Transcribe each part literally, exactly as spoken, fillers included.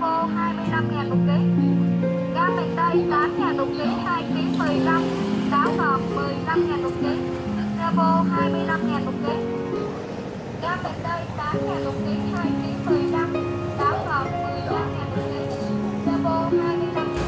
cô hai mươi lăm nghìn một ký, cá miền Tây tám nghìn một ký, hai ký mười lăm, táo ngọt mười lăm nghìn một ký, cá bô hai mươi lăm nghìn một ký. Cá miền Tây tám nghìn một ký, hai ký mười lăm, táo ngọt mười lăm nghìn một ký, cá bô hai mươi lăm nghìn một ký.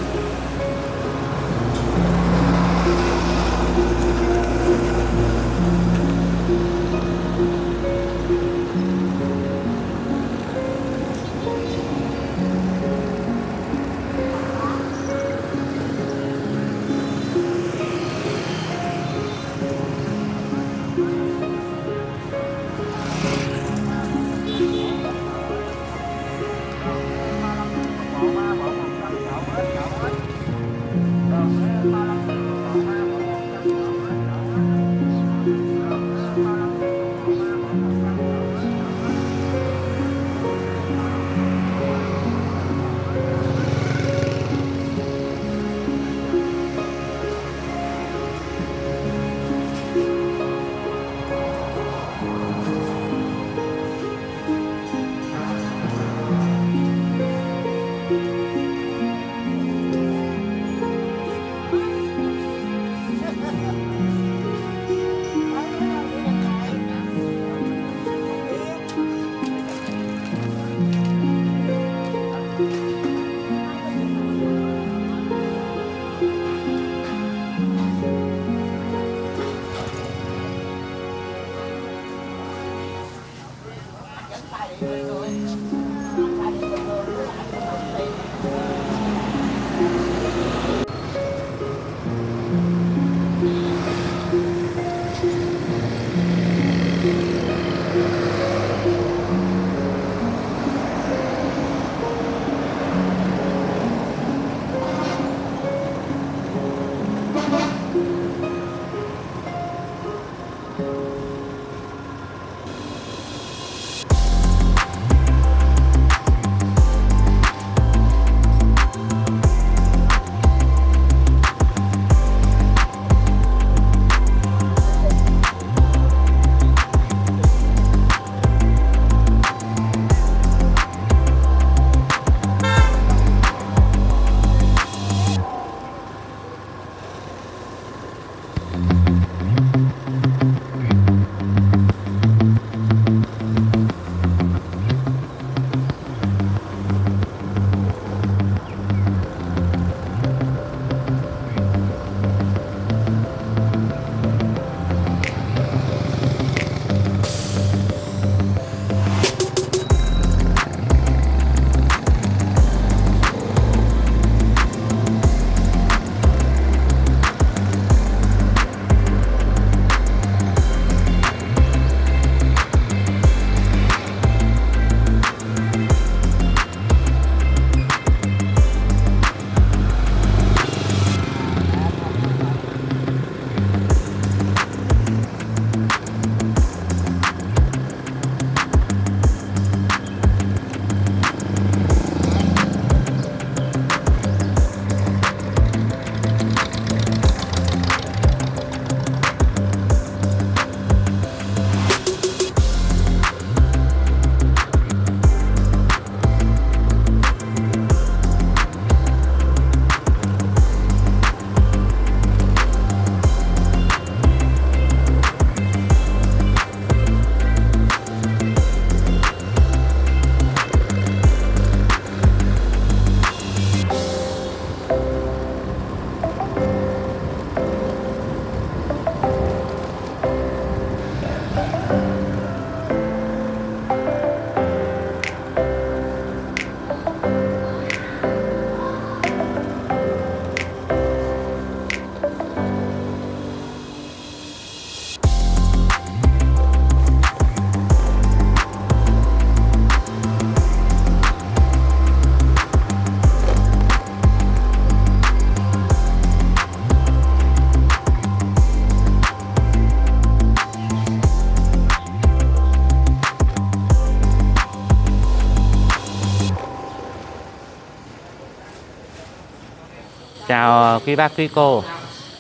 Chào quý bác quý cô.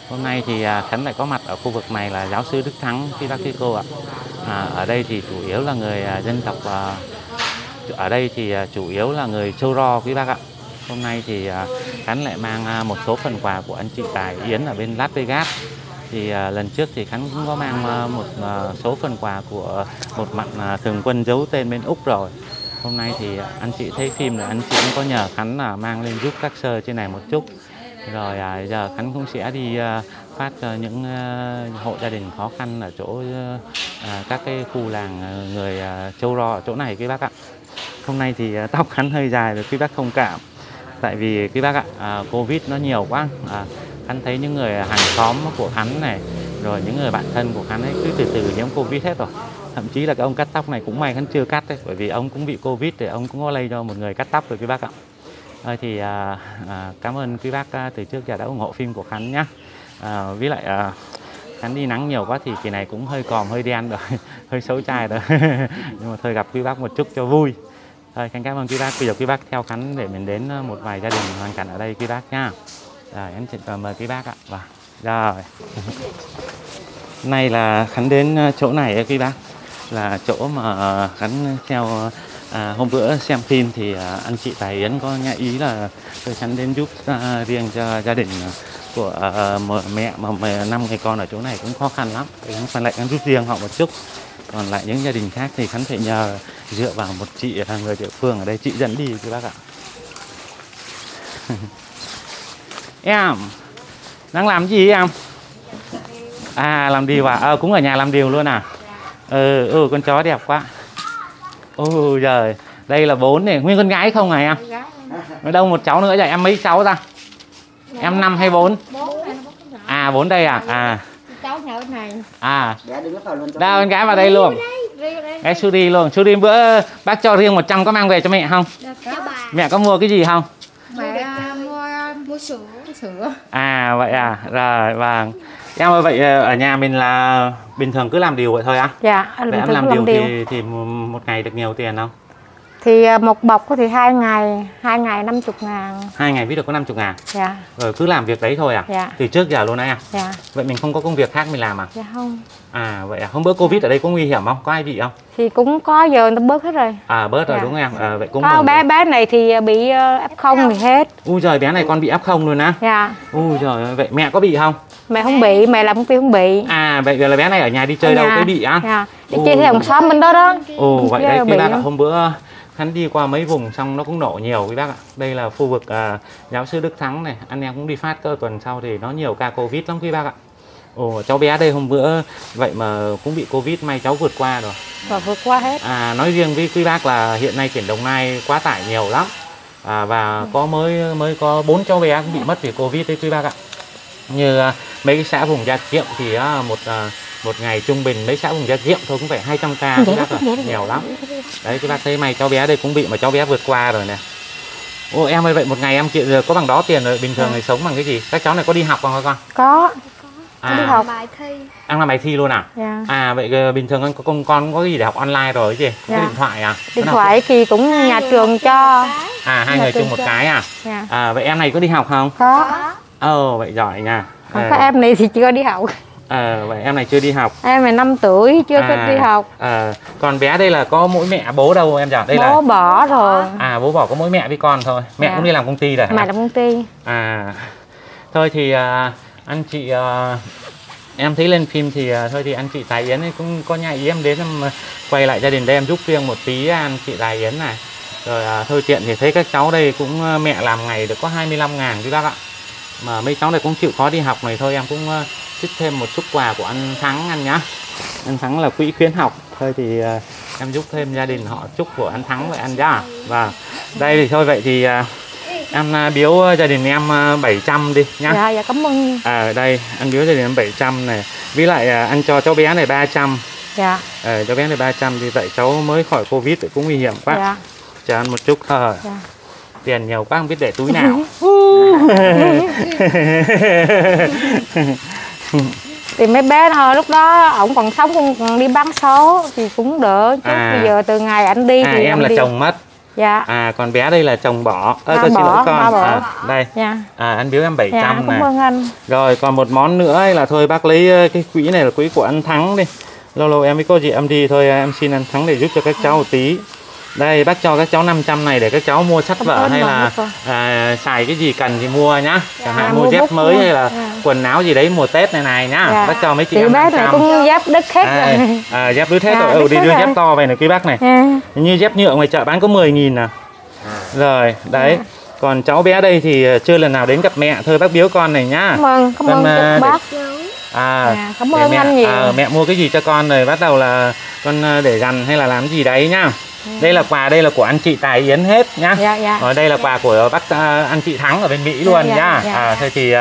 Hôm nay thì Khánh lại có mặt ở khu vực này là giáo sư Đức Thắng, quý bác quý cô ạ. À, ở đây thì chủ yếu là người dân tộc Ở đây thì chủ yếu là người Chô Ro quý bác ạ. Hôm nay thì Khánh lại mang một số phần quà của anh chị Tài Yến ở bên Las Vegas. Thì lần trước thì Khánh cũng có mang một số phần quà của một bạn thường quân giấu tên bên Úc rồi. Hôm nay thì anh chị thấy phim là anh chị cũng có nhờ Khánh là mang lên giúp các sơ trên này một chút. Rồi giờ Khánh cũng sẽ đi phát cho những hộ gia đình khó khăn ở chỗ các cái khu làng người Chô Ro ở chỗ này quý bác ạ. Hôm nay thì tóc Khánh hơi dài rồi quý bác thông cảm. Tại vì quý bác ạ, à, Covid nó nhiều quá. À, Khánh thấy những người hàng xóm của Khánh này, rồi những người bạn thân của Khánh ấy cứ từ từ nhiễm Covid hết rồi. Thậm chí là cái ông cắt tóc này cũng may Khánh chưa cắt đấy, bởi vì ông cũng bị Covid thì ông cũng có lây cho một người cắt tóc rồi quý bác ạ. À, thì à, à, cảm ơn quý bác à, từ trước giờ đã ủng hộ phim của Khánh nhá. À, với lại à, Khánh đi nắng nhiều quá thì kỳ này cũng hơi còm, hơi đen rồi, hơi xấu trai rồi. Nhưng mà thôi gặp quý bác một chút cho vui. Rồi, Khánh cảm ơn quý bác. Bây giờ quý bác theo Khánh để mình đến một vài gia đình hoàn cảnh ở đây quý bác nha. Rồi, em xin mời quý bác ạ. Và rồi. Nay là Khánh đến chỗ này quý bác. Là chỗ mà Khánh theo à, hôm bữa xem phim thì anh chị Tài Yến có nghe ý là tôi Khánh đến giúp à, riêng cho gia đình của à, mẹ mà năm người con ở chỗ này cũng khó khăn lắm. Khánh phải lại Khánh giúp riêng họ một chút. Còn lại những gia đình khác thì Khánh phải nhờ dựa vào một chị người địa phương ở đây, chị dẫn đi các bác ạ. Em đang làm gì em? À, làm điều à? À, cũng ở nhà làm điều luôn à? Ừ, ừ con chó đẹp quá. Ôi giời, đây là bốn này, nguyên con gái không này em? Nó đâu một cháu nữa vậy, em mấy cháu ra? Em năm hay bốn? À, bốn đây à? À. À, đa con gái vào đây luôn. Cái Suri luôn. Suri bữa bác cho riêng một trăm có mang về cho mẹ không? Mẹ có mua cái gì không? Mẹ mua mua sữa. Sữa. À vậy à. Rồi vâng. Em ơi, vậy ở nhà mình là bình thường cứ làm điều vậy thôi á? À? Dạ. Bình thường làm, làm điều thì, thì một ngày được nhiều tiền không? Thì một bọc thì hai ngày, hai ngày năm mươi ngàn. Hai ngày biết được có năm mươi ngàn. Dạ. Rồi cứ làm việc đấy thôi à? Dạ. Từ trước giờ luôn đấy à? Dạ. Vậy mình không có công việc khác mình làm à? Dạ không. À vậy à, hôm bữa Covid ở đây có nguy hiểm không? Có ai bị không? Thì cũng có, giờ nó bớt hết rồi. À bớt rồi dạ. Đúng không em? À, vậy cũng có bé rồi. Bé này thì bị ép không thì hết. Ui giời, bé này con bị ép không luôn á? Dạ. Ui giời, vậy mẹ có bị không? Mẹ không bị, mẹ làm công ty không bị. À vậy là bé này ở nhà đi chơi ở đâu nhà. Cái bị á? Dạ. Đi chơi theo hàng xóm bên đó đó. Ồ vậy đấy, cái là hôm bữa Khánh đi qua mấy vùng xong nó cũng nổ nhiều quý bác ạ. Đây là khu vực à, giáo sư Đức Thắng này, anh em cũng đi phát cơ, tuần sau thì nó nhiều ca Covid lắm quý bác ạ. Ồ, cháu bé đây hôm bữa vậy mà cũng bị Covid, may cháu vượt qua rồi. Rồi vượt qua hết. À, nói riêng với quý bác là hiện nay tỉnh Đồng Nai quá tải nhiều lắm. À, và ừ. có mới mới có bốn cháu bé cũng bị mất vì Covid đấy quý bác ạ. Như à, mấy cái xã vùng Gia Kiệm thì à, một à, một ngày trung bình mấy xã vùng Gia Kiệm thôi cũng phải hai trăm ca quý bác ạ, nhiều lắm. Đấy các bác thấy mày cháu bé đây cũng bị mà cháu bé vượt qua rồi nè. Ô em ơi, vậy một ngày em chị có bằng đó tiền rồi, bình thường thì sống bằng cái gì? Các cháu này có đi học không hả con? Có. À, đi học bài thi. Ăn làm bài thi luôn à? Dạ. À vậy bình thường con con có cái gì để học online rồi cái gì? Dạ. Cái điện thoại à? Điện thoại thì cũng nhà trường cho. À hai người chung một cái à? Dạ. À vậy em này có đi học không? Có. Ờ vậy giỏi nha. Còn em này thì chưa đi học. À, vậy em này chưa đi học. Em này năm tuổi chưa à, có đi học. À, còn bé đây là có mỗi mẹ bố đâu em chả? Đây bố là... bỏ rồi. À bố bỏ có mỗi mẹ với con thôi. Mẹ à. Cũng đi làm công ty rồi. Mẹ làm công ty. À thôi thì à, anh chị à, em thấy lên phim thì à, thôi thì anh chị Tài Yến cũng có nhà ý em đến em quay lại gia đình đây em giúp riêng một tí anh chị Tài Yến này. Rồi à, thôi tiện thì thấy các cháu đây cũng mẹ làm ngày được có hai mươi lăm ngàn chứ bác ạ. Mà mấy cháu này cũng chịu khó đi học này thôi em cũng trích thêm một chút quà của anh Thắng anh nhá. Anh Thắng là quỹ khuyến học. Thôi thì uh, em giúp thêm gia đình họ chúc của anh Thắng vậy anh nhá. Và đây thì thôi vậy thì uh, em uh, biếu gia đình em uh, bảy trăm đi nhá. Dạ dạ cảm ơn. À đây, anh biếu gia đình em bảy trăm này. Với lại uh, anh cho cháu bé này ba trăm. Dạ. À, cháu bé này ba trăm thì vậy cháu mới khỏi Covid thì cũng nguy hiểm quá. Dạ. Cho ăn một chút thôi. Dạ. Tiền nhiều quá không biết để túi nào. Thì mấy bé thôi lúc đó ổng còn sống còn đi bán số thì cũng đỡ chứ à. Bây giờ từ ngày anh đi à, thì em là đi... chồng mất. Dạ. À còn bé đây là chồng bỏ. Ơ à, tôi xin lỗi con. À, đây. Dạ. À anh biếu em bảy trăm dạ, này. Cảm ơn anh. Rồi còn một món nữa là thôi bác lấy cái quỹ này là quỹ của anh Thắng đi. Lâu lâu em mới có gì em đi thôi em xin anh Thắng để giúp cho các cháu một tí. Đây bác cho các cháu năm trăm này để các cháu mua sách vở hay là à, xài cái gì cần thì mua nhá. Chẳng hạn mua dép mới hay là quần áo gì đấy mùa Tết này này nhá. Bác cho mấy chị em năm trăm. Bác này cũng giáp đứt hết rồi. À giáp đứt hết rồi. Ừ đi đưa dép to về này quý bác này. Như dép nhựa ngoài chợ bán có mười nghìn nè. Rồi đấy. Còn cháu bé đây thì chưa lần nào đến gặp mẹ, thôi bác biếu con này nhá. Cảm ơn, cảm ơn để... bác. À, à, cảm ơn mẹ, anh nhiều. À, mẹ mua cái gì cho con rồi bắt đầu là con để dành hay là làm gì đấy nhá. Ừ. Đây là quà, đây là của anh chị Tài Yến hết nhá. Dạ, dạ. Ở đây là dạ. quà của bác uh, anh chị Thắng ở bên Mỹ luôn dạ, nhá. Dạ, à, dạ. Thôi thì uh,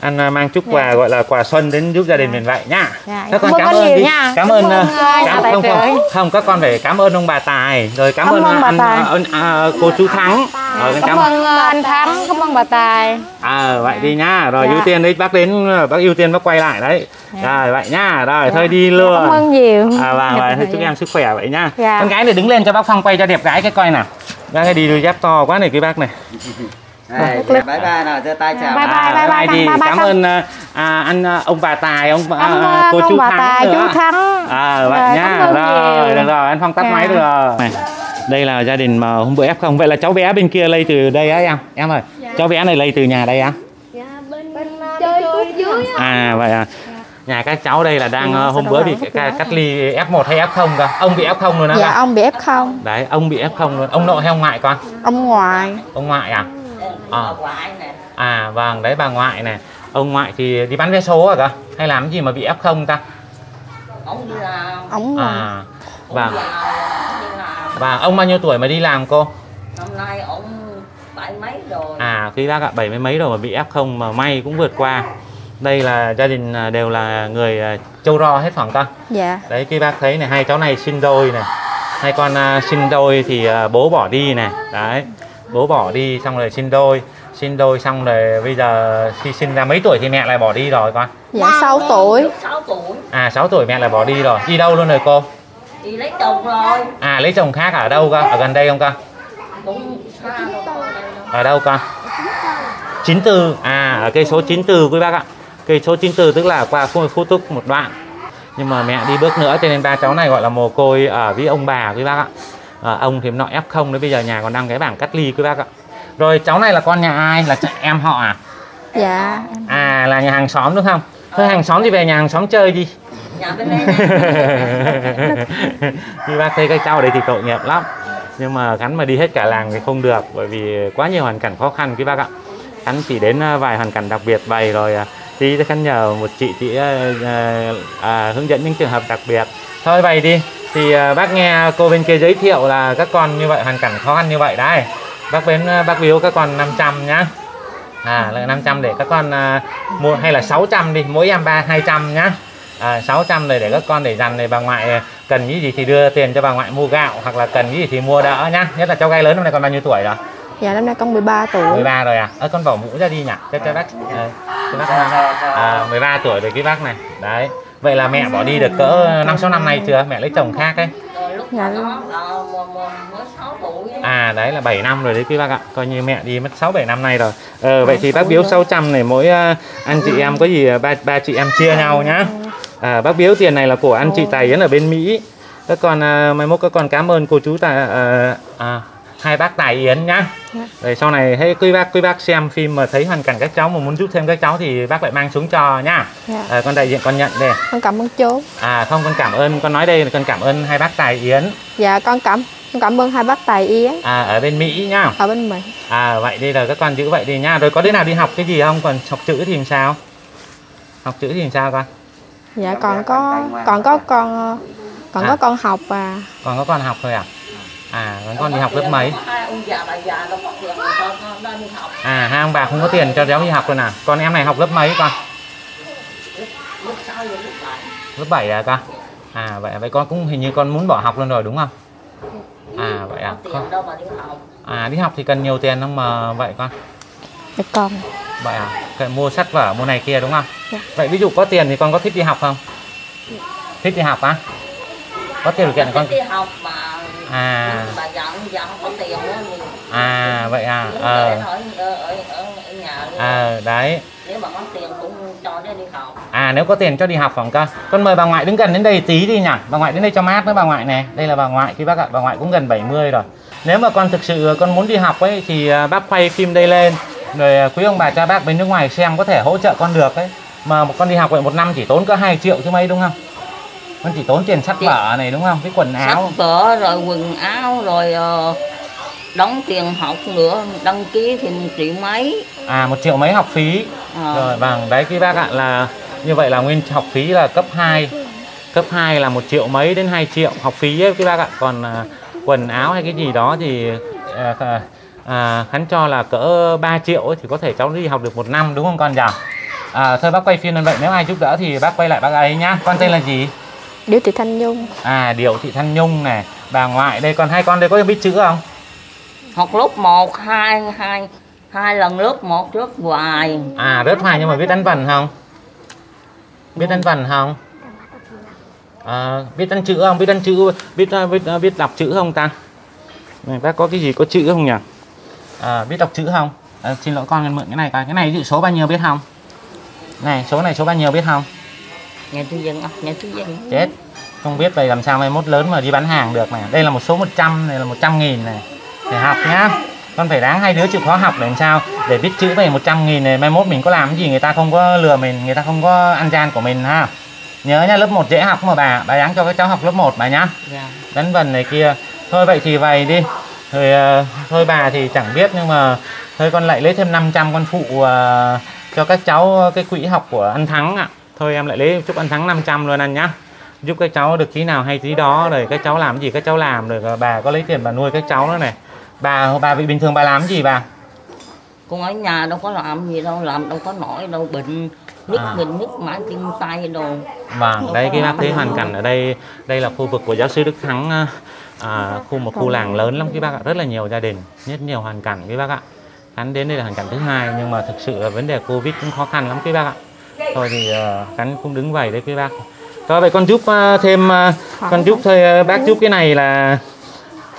anh mang chút quà dạ. gọi là quà xuân đến giúp gia đình dạ. mình vậy nhá. Dạ, các con cảm, cảm ơn đi. Nha. Cảm ơn. Cảm cảm ơn không, không, không các con phải cảm ơn ông bà Tài rồi cảm, cảm ơn, ơn bà anh, Tài. À, cô chú Thắng. Ờ, cảm, cảm ơn anh Thắng, cảm ơn bà Tài. À vậy đi nha. Rồi dạ. ưu tiên đấy, bác đến bác ưu tiên bác quay lại đấy. Dạ. Rồi vậy nha. Rồi dạ. thôi đi luôn. Cảm ơn nhiều. À và, và chúc em sức khỏe vậy nha. Dạ. Con gái này đứng lên cho bác Phong quay cho đẹp gái cái coi nào. Đang đi đôi dép to quá này cái bác này. Đây, bye bye nào, giơ tay chào. Bye bye, bye bye, bye bye. Cảm ơn anh ông bà Tài, ông cô chú Thắng. Chú Thắng. À vậy nha. Rồi, được rồi, anh Phong tắt máy rồi. Đây là gia đình mà hôm bữa ép không. Vậy là cháu bé bên kia lây từ đây á em? Em ơi, dạ. cháu bé này lây từ nhà đây á? Dạ, bên, bên chơi bên dưới á. À, vậy à. Dạ. Nhà các cháu đây là đang ừ, hôm bữa bị cách ly ép một hay ép không cơ? Ông bị ép không luôn đó. Dạ, cả. Ông bị ép không. Đấy, ông bị ép không luôn. Ông nội hay ông ngoại con? Ông ngoại. Ông ngoại à? À, à vâng, đấy bà ngoại này. Ông ngoại thì đi bán vé số à cơ? Hay làm gì mà bị ép không ta? Ông đi làm. Ông à, vâng. Và ông bao nhiêu tuổi mà đi làm cô? Năm nay ông bảy mấy rồi. À quý bác ạ, bảy mấy mấy rồi mà bị ép không mà may cũng vượt qua. Đây là gia đình đều là người Châu Ro hết phòng con. Dạ. Đấy quý bác thấy này, hai cháu này sinh đôi này. Hai con sinh đôi thì bố bỏ đi này. Đấy. Bố bỏ đi xong rồi sinh đôi. Sinh đôi xong rồi bây giờ khi sinh ra mấy tuổi thì mẹ lại bỏ đi rồi con? Dạ sáu tuổi. sáu tuổi. À sáu tuổi mẹ lại bỏ đi rồi. Đi đâu luôn rồi cô? Đi lấy chồng rồi. À lấy chồng khác ở đâu con? Ở gần đây không con? Ở đâu con? chín tư. À ở cây số chín tư quý bác ạ. Cây số chín tư tức là qua khu, khu túc một đoạn. Nhưng mà mẹ đi bước nữa cho nên ba cháu này gọi là mồ côi ở với ông bà quý bác ạ. À, ông thì nọ ép không đấy, bây giờ nhà còn đang cái bảng cách ly quý bác ạ. Rồi cháu này là con nhà ai? Là em họ à? Dạ. À là nhà hàng xóm đúng không? Thôi hàng xóm thì về nhà hàng xóm chơi đi. Như bác thấy các cháu ở đây thì tội nghiệp lắm. Nhưng mà Khánh mà đi hết cả làng thì không được. Bởi vì quá nhiều hoàn cảnh khó khăn quý bác ạ. Khánh chỉ đến vài hoàn cảnh đặc biệt vậy rồi. Thì Khánh nhờ một chị chị à, à, hướng dẫn những trường hợp đặc biệt. Thôi vậy đi. Thì à, bác nghe cô bên kia giới thiệu là các con như vậy, hoàn cảnh khó khăn như vậy đấy. Bác đến bác biếu các con năm trăm nhá. À là năm trăm để các con à, mua, hay là sáu trăm đi. Mỗi em ba hai trăm nhá. À, sáu trăm này để các con để dành này, bà ngoại cần cái gì thì đưa tiền cho bà ngoại mua gạo hoặc là cần cái gì thì mua đỡ nhá. Nhất là cháu gái lớn hôm nay còn bao nhiêu tuổi rồi? Dạ năm nay con mười ba tuổi. mười ba rồi à? Ơ à, con bỏ mũ ra đi nhỉ? Cho, cho bác, à, cho bác à, mười ba tuổi rồi cái bác này. Đấy. Vậy là mẹ bỏ đi được cỡ năm sáu năm nay chưa? Mẹ lấy chồng khác ấy. À đấy là bảy năm rồi đấy quý bác ạ. Coi như mẹ đi mất sáu bảy năm nay rồi. Ờ vậy thì bác biếu sáu trăm này mỗi anh chị em có gì ba ba chị em chia nhau nhá. À, bác biếu tiền này là của anh chị Tài Yến ở bên Mỹ. Các con uh, mai mốt các con cảm ơn cô chú Tài uh, à, hai bác Tài Yến nhá. Rồi sau này hãy quý bác quý bác xem phim mà thấy hoàn cảnh các cháu mà muốn giúp thêm các cháu thì bác lại mang xuống cho nhá. Yeah. À, con đại diện con nhận đây. Con cảm ơn chú. À không con cảm ơn, con nói đây là con cảm ơn hai bác Tài Yến. Dạ con cảm con cảm ơn hai bác Tài Yến. À ở bên Mỹ nhá. Ở bên Mỹ. À vậy đây là các con giữ vậy đi nhá. Rồi có đứa nào đi học cái gì không? Còn học chữ thì làm sao? Học chữ thì làm sao con? Dạ còn có còn có con còn à. có con học và còn có con học thôi à? À còn con đi học lớp mấy? À hai ông bà không có tiền cho cháu đi học rồi nè. Con em này học lớp mấy con? Lớp bảy à con? À vậy vậy con cũng hình như con muốn bỏ học luôn rồi đúng không? À vậy à. Con... À đi học thì cần nhiều tiền không mà vậy con? Để con. Vậy à, phải mua sách vở, mua này kia đúng không? Dạ. Vậy ví dụ có tiền thì con có thích đi học không? Dạ. Thích đi học á? À? Có tiền điều kiện con đi học mà. À. Bà già không có tiền nữa. À vậy à. Ờ. À. À, đấy. Nếu mà có tiền cũng cho đứa cho đi học. À, nếu có tiền cho đi học phòng cơ. Con mời bà ngoại đứng gần đến đây tí đi nhỉ. Bà ngoại đến đây cho mát nữa bà ngoại nè. Đây là bà ngoại khi bác ạ. Bà ngoại cũng gần bảy mươi rồi. Nếu mà con thực sự con muốn đi học ấy thì bác quay phim đây lên. Rồi quý ông bà cha bác bên nước ngoài xem có thể hỗ trợ con được ấy. Mà một con đi học vậy một năm chỉ tốn có hai triệu chứ mấy đúng không? Con chỉ tốn tiền sắt bở này đúng không? Cái quần áo. Sắt bở rồi quần áo rồi uh... đóng tiền học nữa, đăng ký thì một triệu mấy. À, một triệu mấy học phí. À. Rồi vâng, đấy quý bác ạ, là như vậy là nguyên học phí là cấp hai. Cấp hai là một triệu mấy đến hai triệu học phí ấy quý bác ạ. Còn à, quần áo hay cái gì đó thì à, à, hắn cho là cỡ ba triệu ấy, thì có thể cháu đi học được một năm đúng không con nhỉ? À, thôi bác quay phim lên vậy, nếu ai giúp đỡ thì bác quay lại bác ấy nhá. Con tên là gì? Điệu Thị Thanh Nhung. À, Điệu Thị Thanh Nhung này, bà ngoại đây, còn hai con đây có biết chữ không? Học lớp một, hai, hai, hai lần lớp một rớt hoài. À rớt hoài nhưng mà biết đánh vần không? Biết đánh vần không? À, biết đánh chữ không? Biết đánh chữ, biết biết biết đọc chữ không ta? Này bác có cái gì có chữ không nhỉ? À, biết đọc chữ không? À, xin lỗi con mượn cái này coi. Cái này chữ số bao nhiêu biết không? Này số này số bao nhiêu biết không? Nhà tư dân, nhà tư dân. Chết, không biết vậy làm sao mai mốt lớn mà đi bán hàng được này. Đây là một số một trăm này là một trăm nghìn này. Để học nhá, con phải đáng hai đứa chịu khó học để làm sao để biết chữ về một trăm nghìn này, mai mốt mình có làm cái gì người ta không có lừa mình, người ta không có ăn gian của mình ha. Nhớ nha, lớp một dễ học mà bà, bà đáng cho các cháu học lớp một bà nhá. Yeah. Đánh vần này kia. Thôi vậy thì vậy đi. Thôi, uh, thôi bà thì chẳng biết nhưng mà thôi con lại lấy thêm năm trăm con phụ uh, cho các cháu cái quỹ học của anh Thắng ạ. À. Thôi em lại lấy chúc anh Thắng năm trăm luôn anh nhá. Giúp các cháu được tí nào hay tí đó, rồi các cháu làm gì các cháu làm, rồi bà có lấy tiền bà nuôi các cháu nữa này. Bà bà bị bình thường bà làm gì bà? Con ở nhà đâu có làm gì đâu, làm đâu có nổi đâu, bệnh nứt à. Mình nứt mãi chân tay đồ. Vâng, đây cái bác thấy hoàn cảnh ở đây, đây là khu vực của giáo sư Đức Thắng, à, khu một khu làng lớn lắm các bác ạ, rất là nhiều gia đình, rất nhiều hoàn cảnh các bác ạ. Khánh đến đây là hoàn cảnh thứ hai nhưng mà thực sự là vấn đề Covid cũng khó khăn lắm các bác ạ. Thôi thì Khánh cũng đứng vậy đấy các bác. Thôi vậy con giúp thêm, con giúp thôi bác giúp cái này là.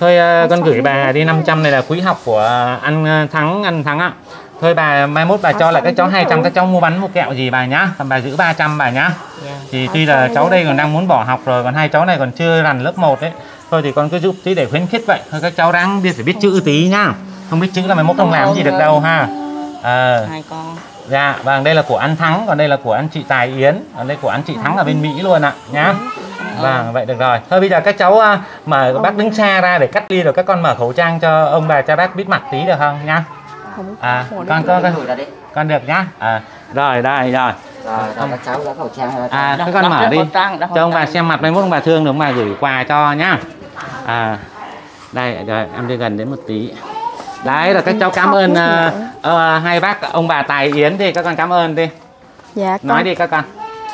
Thôi con gửi bà đi năm trăm này là quỹ học của anh Thắng, anh Thắng ạ. Thôi bà mai mốt bà cho lại các cháu hai trăm, các cháu mua bánh mua kẹo gì bà nhá. Còn bà giữ ba trăm bà nhá. Thì tuy là cháu đây còn đang muốn bỏ học rồi, còn hai cháu này còn chưa rành lớp một đấy. Thôi thì con cứ giúp tí để khuyến khích vậy. Thôi các cháu đáng biết phải biết chữ tí nhá. Không biết chữ là mai mốt không làm gì được đâu ha. Ờ. Dạ, vâng đây là của anh Thắng, còn đây là của anh chị Tài Yến, còn đây của anh chị Thắng ở bên Mỹ luôn ạ nhá. Vâng, vậy được rồi. Thôi bây giờ các cháu mà bác đứng xa ra để cách ly rồi các con mở khẩu trang cho ông bà cha bác biết mặt tí được không nhá. À, con con con được nhá. À, rồi đây rồi. Rồi, các cháu mở khẩu trang. À, các con mở đi. Cho ông bà xem mặt mai mốt ông bà thương được ông bà gửi quà cho nhá. À. Đây rồi, em đi gần đến một tí. Đấy là các cháu cảm ơn uh, uh, hai bác ông bà Tài Yến đi, các con cảm ơn đi. Dạ con. Nói đi các con.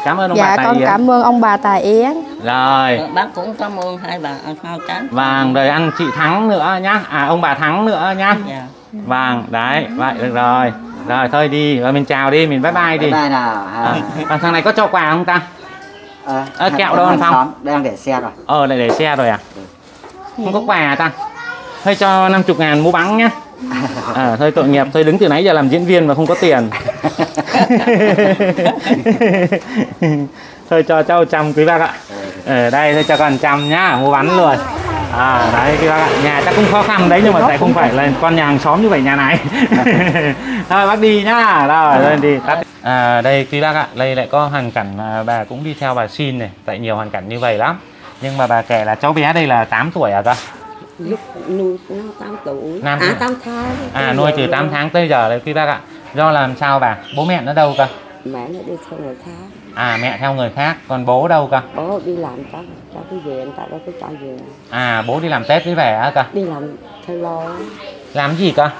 Cảm ơn ông dạ, bà Tài Yến. Dạ con cảm ơn ông bà Tài Yến. Rồi. Bác cũng cảm ơn hai bà sao chán. Vâng, rồi anh chị Thắng nữa nhá. À ông bà Thắng nữa nhá. Dạ. Vâng, đấy, vậy được rồi. Rồi thôi đi, rồi mình chào đi, mình bye bye đi. Bye bye nào. À. À, thằng này có cho quà không ta? Ờ, à, kẹo đâu anh Phong? Đang để xe rồi. Ờ lại để xe rồi à? Không có quà ta. Thôi cho năm mươi ngàn mua bắn nhá. À, thôi tội nghiệp, thôi đứng từ nãy giờ làm diễn viên mà không có tiền. Thôi cho cháu trăm quý bác ạ. Ở đây thôi cho con trăm nhá, mua bắn luôn. À đấy quý bác ạ, nhà chắc cũng khó khăn đấy nhưng mà tại không phải là con nhà hàng xóm như vậy nhà này. Thôi bác đi nhá. Rồi lên đi. À đây quý bác ạ, đây lại có hoàn cảnh bà cũng đi theo bà xin này, tại nhiều hoàn cảnh như vậy lắm. Nhưng mà bà kể là cháu bé đây là tám tuổi à ta? Lúc nuôi nó tám tuổi. À tám tháng. À nuôi từ tám tháng tới giờ đấy quý bác ạ. Do làm sao bà? Bố mẹ nó đâu cơ? Mẹ nó đi theo người khác. À mẹ theo người khác, còn bố đâu cơ? Bố đi làm cháu, cháu cứ về, người ta đâu có cho về. À bố đi làm Tết với về á cơ? Đi làm theo lo. Làm gì cơ?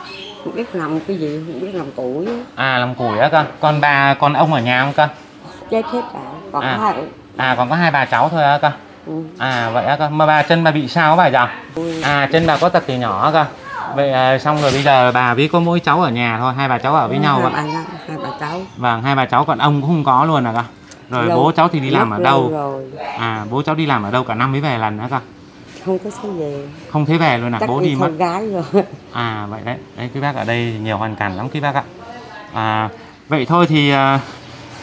Không biết làm cái gì, không biết làm củi. À làm củi á cơ. Còn bà, còn ông ở nhà không cơ? Chết hết cả, còn à. Hai. À còn có hai bà cháu thôi á cơ. Ừ. À vậy á cơ, mà bà chân bà bị sao bà giờ? Ừ. À chân bà có tật từ nhỏ cơ. Vậy à, xong rồi bây giờ bà với có mỗi cháu ở nhà thôi, hai bà cháu ở với ừ, nhau vậy. Hai, hai bà cháu. Vâng, hai bà cháu còn ông cũng không có luôn à cơ. Rồi lâu, bố cháu thì đi làm ở đâu? Rồi. À bố cháu đi làm ở đâu cả năm mới về lần nữa cơ. Không có thấy về. Không thấy về luôn à, chắc bố đi mất. Gái rồi. À vậy đấy, đấy quý bác ở đây nhiều hoàn cảnh lắm quý bác ạ. À vậy thôi thì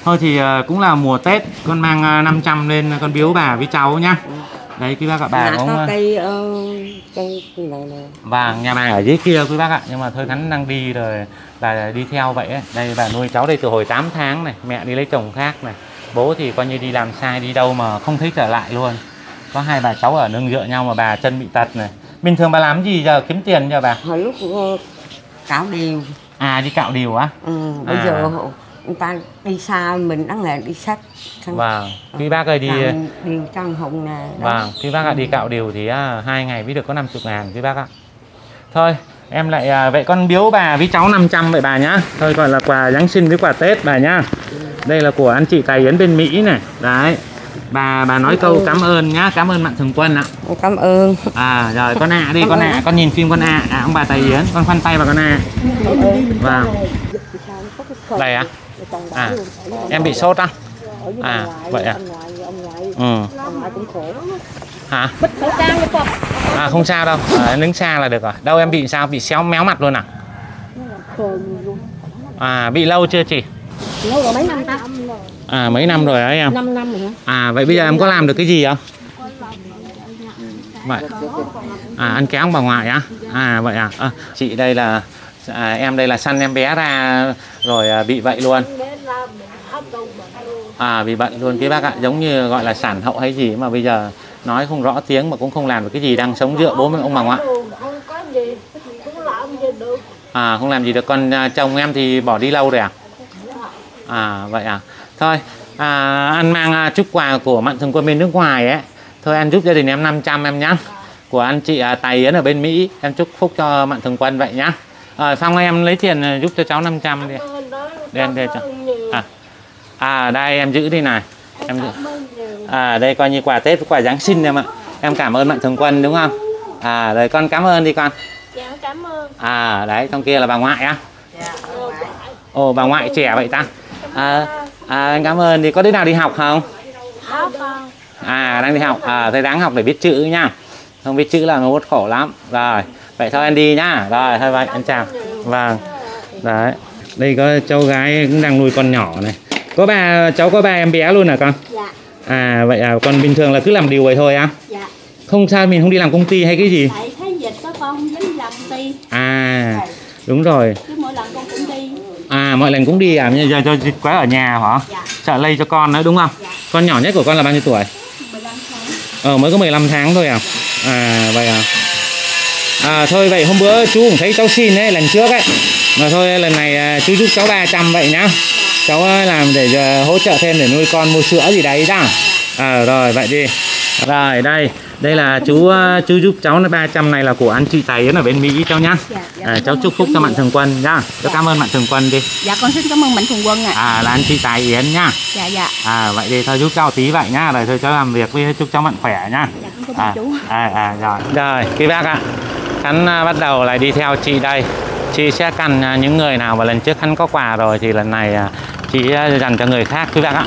Thôi thì cũng là mùa Tết, con mang năm trăm lên con biếu bà với cháu nhá. Đấy quý bác ạ, bà cũng cây cây này này. Vàng nhà bà ở dưới kia quý bác ạ, nhưng mà thôi Thắng đang đi rồi, bà đi theo vậy ấy. Đây bà nuôi cháu đây từ hồi tám tháng này, mẹ đi lấy chồng khác này, bố thì coi như đi làm sai đi đâu mà không thấy trở lại luôn. Có hai bà cháu ở nương dựa nhau mà bà chân bị tật này. Bình thường bà làm gì giờ kiếm tiền giờ bà? Hồi lúc cạo điều. À đi cạo điều á? Ừ, bây à. giờ người ta đi xa mình đã nghề đi sách. Vâng, quý bác ơi đi điều trang hồng nè. Vâng, quý bác ạ, đi cạo điều thì hai ngày mới được có năm mươi ngàn quý bác ạ. Thôi em lại vậy con biếu bà với cháu năm trăm vậy bà nhá. Thôi gọi là quà Giáng sinh với quà Tết bà nhá. Đây là của anh chị Tài Yến bên Mỹ này. Đấy, bà bà nói câu cảm ơn nhá, cảm ơn bạn Thường Quân ạ. Cảm ơn. À rồi con ạ, à đi con ạ, à, con nhìn phim con ạ. À. À ông bà Tài Yến, con khoan tay vào con ạ. À. Vâng. Đây ạ. À. À em bị sốt á. À vậy à. Ừ. Hả? À không sao đâu, à, đứng xa là được rồi. Đâu em bị sao? Bị xéo méo mặt luôn à? À bị lâu chưa chị? Lâu rồi mấy năm ta. À mấy năm rồi ấy em? năm năm rồi. À vậy bây giờ em có làm được cái gì không? Vậy. À ăn kéo bà ngoại á. À vậy à. À chị đây là à, em đây là săn em bé ra rồi à, bị vậy luôn. À bị bận luôn quý bác ạ, giống như gọi là sản hậu hay gì mà bây giờ nói không rõ tiếng mà cũng không làm được cái gì, đang sống dựa bố với ông bà ngoại. À không làm gì được, còn à, chồng em thì bỏ đi lâu rồi à? À vậy à. Thôi à, anh mang chút quà của mạnh thường quân bên nước ngoài ấy. Thôi anh giúp gia đình em năm trăm em nhá. Của anh chị à, Tài Yến ở bên Mỹ. Em chúc phúc cho mạnh thường quân vậy nhá. À, Phong ơi em lấy tiền giúp cho cháu năm trăm đi. Để em để cho. À. À đây em giữ đi này. Em giữ. À đây coi như quà Tết với quà Giáng sinh em ạ. Em cảm ơn mạnh thường quân đúng không? À rồi con cảm ơn đi con. Dạ cảm ơn. À đấy trong kia là bà ngoại á. Dạ. Ồ bà ngoại trẻ vậy ta. À, à, anh cảm ơn. Thì có đứa nào đi học không? À đang đi học. À thấy đáng học để biết chữ nha. Không biết chữ là nó vất khổ lắm. Rồi vậy thôi anh đi nhá. Rồi thôi vậy anh chào. Vâng. Đấy. Đây có cháu gái cũng đang nuôi con nhỏ này. Có ba cháu có ba em bé luôn hả con? Dạ. À vậy à, con bình thường là cứ làm điều vậy thôi á? Dạ. Không sao mình không đi làm công ty hay cái gì? Tại thấy dịch đó con không dám làm công ty. À đúng rồi. Cứ mỗi lần con cũng đi. À mọi lần cũng đi à, bây giờ cho dịch quá ở nhà hả? Dạ. Sợ lây cho con nữa đúng không? Dạ. Con nhỏ nhất của con là bao nhiêu tuổi? mười lăm tháng. Ờ mới có mười lăm tháng thôi à? À vậy à. À thôi vậy hôm bữa chú cũng thấy cháu xin ấy lần trước ấy. Mà thôi lần này chú giúp cháu ba trăm vậy nhá. Cháu làm để giờ hỗ trợ thêm để nuôi con mua sữa gì đấy đó. À rồi vậy đi. Rồi đây, đây là chú chú giúp cháu là ba trăm này là của anh chị Tài Yến ở bên Mỹ cháu nhá. Dạ, dạ, à, cháu chúc phúc cho mạnh thường quân nhá. Cháu dạ. cảm ơn mạnh thường quân đi. Dạ con xin cảm ơn mạnh thường quân ạ. À. à là anh chị Tài Yến nhá. Dạ dạ. À vậy đi thôi giúp cháu tí vậy nhá. Rồi thôi cháu làm việc với chúc cháu mạnh khỏe nhá. Dạ con cảm ơn chú. À à rồi. Rồi, quý bác ạ. Khánh bắt đầu lại đi theo chị đây. Chị sẽ căn những người nào mà lần trước Khánh có quà rồi thì lần này chị dành cho người khác quý bác ạ.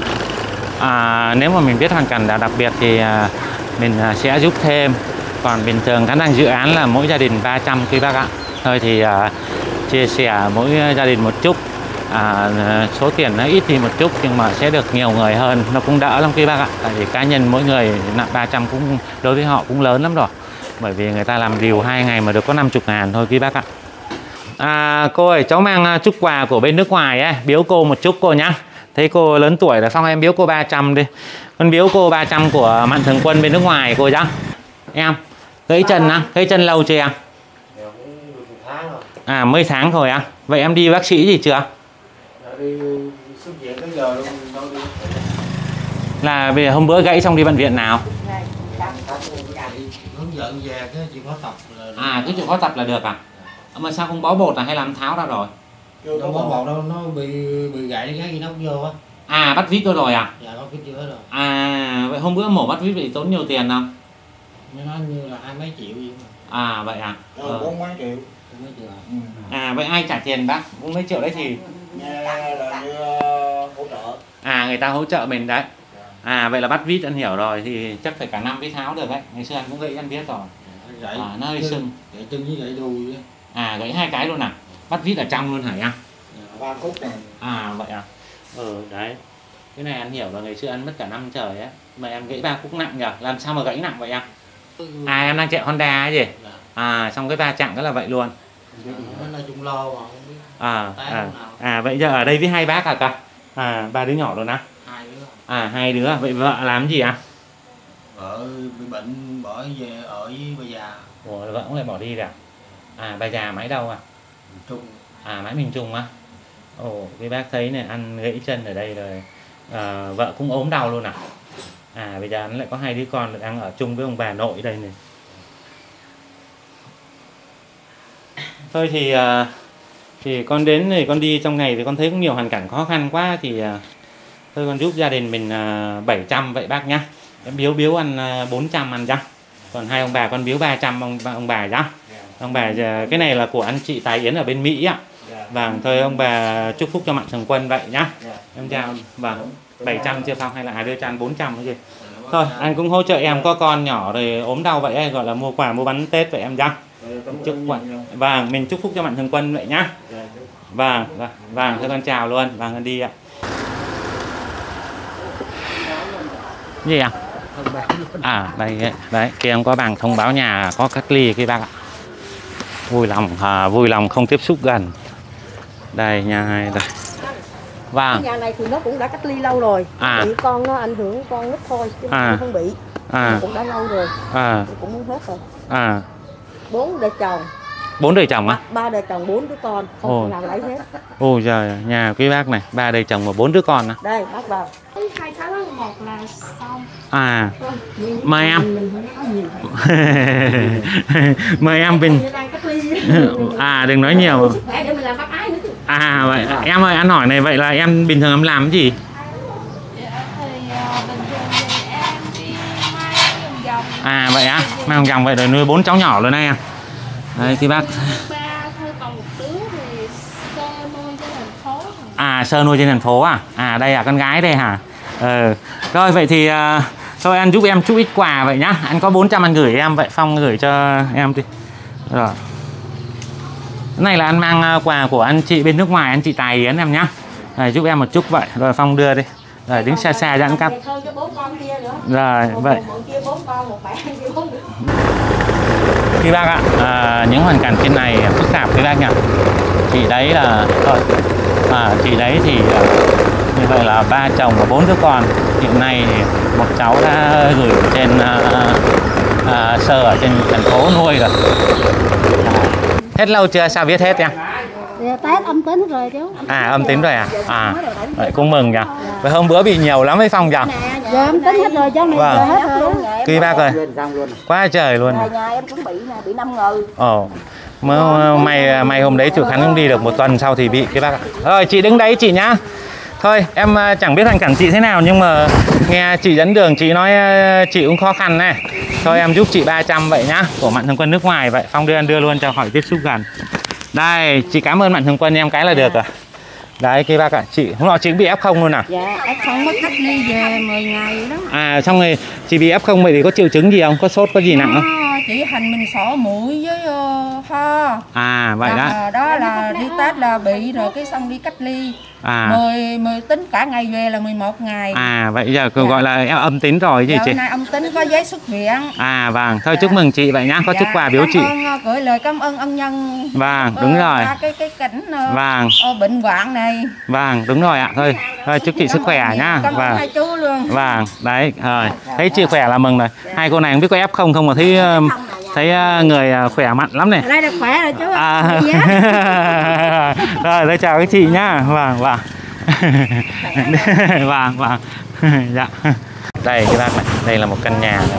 À, nếu mà mình biết hoàn cảnh đã đặc biệt thì mình sẽ giúp thêm. Còn bình thường Khánh đang dự án là mỗi gia đình ba trăm quý bác ạ. Thôi thì à, chia sẻ mỗi gia đình một chút. À, số tiền nó ít thì một chút nhưng mà sẽ được nhiều người hơn, nó cũng đỡ lắm quý bác ạ. Tại vì cá nhân mỗi người nặng ba trăm cũng đối với họ cũng lớn lắm rồi. Bởi vì người ta làm rìu hai ngày mà được có năm mươi ngàn thôi quý bác ạ. À, cô ơi cháu mang chút quà của bên nước ngoài ấy, biếu cô một chút cô nhá. Thấy cô lớn tuổi là xong em biếu cô ba trăm đi. Con biếu cô ba trăm của mạnh thường quân bên nước ngoài cô nhá. Em gãy chân á, gãy chân lâu chưa em? À mấy tháng rồi á. Vậy em đi bác sĩ gì chưa? Là bây giờ hôm bữa gãy xong đi bệnh viện nào? Hướng dẫn về cái chuyện khó tập. À cái chuyện khó tập là được à? Mà sao không bó bột là hay làm tháo ra rồi? Đâu bó bột đâu, nó bị bị gãy cái gì nó không vô á. À bắt vít vô rồi à? Dạ bắt vít chưa rồi. À vậy hôm bữa mổ bắt vít bị tốn nhiều tiền không? Nó như là hai mấy triệu gì mà. À vậy à? Ừ, bốn mấy triệu. Bốn mấy triệu à? Ừ. À vậy ai trả tiền bác? Bốn mấy triệu đấy thì nghe là như uh, hỗ trợ. À người ta hỗ trợ mình đấy. À vậy là bắt vít anh hiểu rồi thì chắc phải cả năm mới tháo được đấy. Ngày xưa anh cũng gãy anh biết rồi. Gãy. À nó hơi sưng. Gãy chân với gãy đùi. À gãy hai cái luôn à? Bắt vít ở trong luôn hả em? À, ba khúc này. À vậy à? Ừ đấy. Cái này anh hiểu là ngày xưa anh mất cả năm trời á. Mà em gãy ba khúc nặng nhờ, làm sao mà gãy nặng vậy em? À em đang chạy Honda ấy gì? À xong cái va chạm cái là vậy luôn. À, à, à vậy giờ ở đây với hai bác à ta? À ba đứa nhỏ rồi nè. Hai đứa. À hai đứa, vậy vợ làm gì à? Vợ bị bệnh bỏ về ở với bà già. Ủa vợ cũng lại bỏ đi rồi à? À bà già mãi đâu à? Trung. À mãi miền Trung á. Ồ cái bác thấy này, ăn gãy chân ở đây rồi. À, vợ cũng ốm đau luôn à? À bây giờ nó lại có hai đứa con lại đang ở chung với ông bà nội đây này. Thôi thì thì con đến thì con đi trong ngày thì con thấy cũng nhiều hoàn cảnh khó khăn quá thì thôi con giúp gia đình mình bảy trăm vậy bác nhá. Em biếu biếu ăn bốn trăm ăn ra. Còn hai ông bà con biếu ba trăm ông ông bà ra. Ông bà cái này là của anh chị Tài Yến ở bên Mỹ ạ. Vâng, thôi ông bà chúc phúc cho mạnh thường quân vậy nhá. Em chào vâng. bảy trăm chưa xong hay là à đưa cho anh bốn trăm cái gì. Thôi anh cũng hỗ trợ em có con nhỏ rồi ốm đau vậy ấy, gọi là mua quà mua bánh Tết vậy em ra. Chúc quà. Vâng, mình chúc phúc cho mạnh thường quân vậy nhá. Vâng, vâng, vâng, thôi con chào luôn. Vâng, con đi ạ. Gì ạ? À, đây đấy, kia em có bảng thông báo nhà có cách ly cái bác ạ. Vui lòng à, vui lòng không tiếp xúc gần. Đây nhà này đây. Và cái nhà này thì nó cũng đã cách ly lâu rồi. À. Thì con nó ảnh hưởng con nít thôi chứ à. Không bị. À. Cũng đã lâu rồi. À. Thì cũng muốn hết rồi. À. Bốn đời chồng. Bốn đời chồng á? À? Ba đời chồng bốn đứa con, không làm lấy hết. Ôi trời, nhà quý bác này, ba đời chồng và bốn đứa con à? Đây, bác vào. Hai tháng tháng một là xong. À. Mời em. Mời em mình. À đừng nói nhiều. À vậy em ơi, anh hỏi này, vậy là em bình thường em làm cái gì? À vậy á, mai hồng dòng vậy rồi nuôi bốn cháu nhỏ rồi này em. Đấy thì bác. À sơ nuôi trên thành phố à? À đây à, con gái đây hả? Ừ. Rồi vậy thì thôi anh giúp em chút ít quà vậy nhá. Anh có bốn trăm anh gửi em vậy, Phong gửi cho em đi. Rồi. Cái này là anh mang quà của anh chị bên nước ngoài, anh chị Tài Yến em nhá. Rồi, giúp em một chút vậy. Rồi Phong đưa đi. Rồi đứng xa xa ra anh cắt. Rồi vậy. Quý bác ạ, à, những hoàn cảnh trên này phức tạp quý bác nhỉ. Chị đấy là thôi. À, chị đấy thì như vậy là ba chồng và bốn đứa con. Hiện nay thì một cháu đã gửi trên uh, uh, sơ ở trên thành phố nuôi rồi. Hết lâu chưa? Sao biết hết em? Tết âm tính rồi chứ. À âm tính rồi à? À vậy cũng mừng nhỉ. Vậy hôm bữa bị nhiều lắm với Phong nhỉ? Giờ âm tính hết rồi chứ. Vâng. Quý bác ơi. Quá trời luôn. Nhà em cũng bị bị năm người. Ồ. May may hôm đấy chủ Khánh cũng đi được một tuần sau thì bị cái bác ạ. Rồi chị đứng đấy chị nhá. Thôi em chẳng biết hoàn cảnh chị thế nào nhưng mà nghe chị dẫn đường chị nói chị cũng khó khăn này. Thôi em giúp chị ba trăm vậy nhá, của mạnh thường quân nước ngoài vậy. Phong đưa ăn đưa luôn cho khỏi tiếp xúc gần. Đây, chị cảm ơn mạnh thường quân em cái là được rồi. Đấy cái bác ạ, chị hôm nọ chị cũng bị ép không luôn à? Dạ, ép không mất cách ly về mười ngày đó. À xong rồi chị bị ép không vậy thì có triệu chứng gì không? Có sốt có gì nặng không? Chỉ hành mình sổ mũi với uh, ho. À vậy đó. À, đó là đi Tết là bị rồi cái xong đi cách ly. À. Mười, mười tính cả ngày về là mười một ngày. À vậy giờ dạ. Gọi là âm tính rồi gì dạ, chị? Hôm nay âm tính có giấy xuất viện. À vâng. Thôi dạ. Chúc mừng chị vậy nhá. Có dạ, chút quà biếu chị. Ơn, gửi lời cảm ơn ân nhân. Vâng đúng rồi. Cái cái cảnh vâng. Ô, bệnh hoạn này. Vâng đúng rồi ạ. Thôi, thôi chúc chị sức khỏe nhá. Vâng. Hai chú luôn. Vâng đấy rồi. Thấy chị khỏe là mừng rồi. Hai cô này không biết có ép không không mà thấy thấy người khỏe mạnh lắm này. Đây là khỏe rồi chú à. Rồi tôi chào các chị nhá. Vâng vâng. Vâng vâng. Dạ. Đây các bác này, đây là một căn nhà này.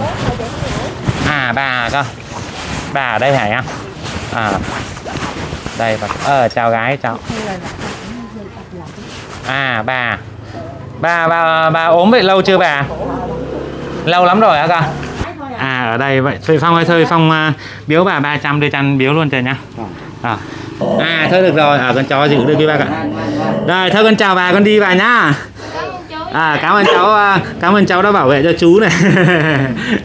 À bà cơ. Bà ở đây hả em? À. Đây và ờ chào gái cháu. À bà. Bà bà bà ốm vậy lâu chưa bà? Lâu lắm rồi hả cơ? À ở đây vậy. Thôi Phong ơi, thôi Phong uh, biếu bà ba trăm đưa chăn biếu luôn trời nhá. À. À thôi được rồi, à con chó giữ đưa cái bác ạ. Rồi thôi con chào bà, con đi bà nhá. À cảm ơn cháu, uh, cảm ơn cháu đã bảo vệ cho chú này.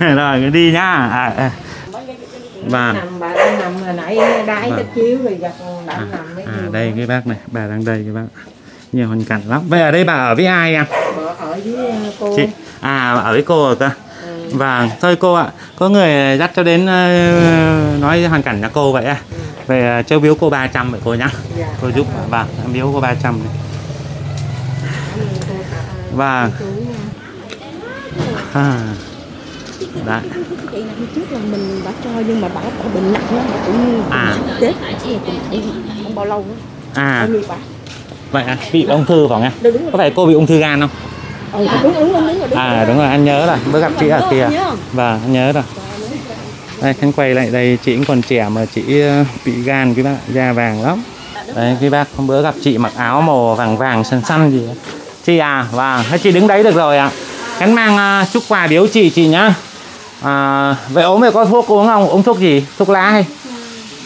Rồi con đi nhá. À, à. Bà nằm bà đang nằm hồi nãy đãi cái chiếu rồi giặt nằm đấy. À đây cái bác này, bà đang đây cái bác. Nhiều hoàn cảnh lắm. Vậy ở đây bà ở với ai em? À? ở, ở với cô. Chị, à ở với cô rồi ta. Ừ. Và thôi cô ạ, có người dắt cho đến uh, nói hoàn cảnh là cô vậy à. Ừ. Về uh, cho biếu cô ba trăm vậy cô nhá. Dạ, cô giúp vâng, và, biếu cô ba trăm này. Và à, đã. Cái năm trước là mình đã cho nhưng mà bảo bảo bệnh nặng lắm, cũng à, chết không bao lâu nữa. À. Vậy à, bị ung thư phải không em? Có phải cô bị ung thư gan không? Ừ, đúng, đúng, đúng, đúng, đúng. À đúng rồi, anh nhớ rồi, mới gặp chị ở kia. Vâng, anh nhớ rồi. Đây, anh quay lại đây, chị cũng còn trẻ mà chị bị gan cái bác, da vàng lắm. Đấy, cái bác hôm bữa gặp chị mặc áo màu vàng vàng xanh xanh gì đó. Chị à, vâng, chị đứng đấy được rồi ạ. À. Khánh mang uh, chút quà biếu chị chị nhá. À, vậy ốm vậy có thuốc uống không? Uống thuốc gì? Thuốc lá hay? Ừ.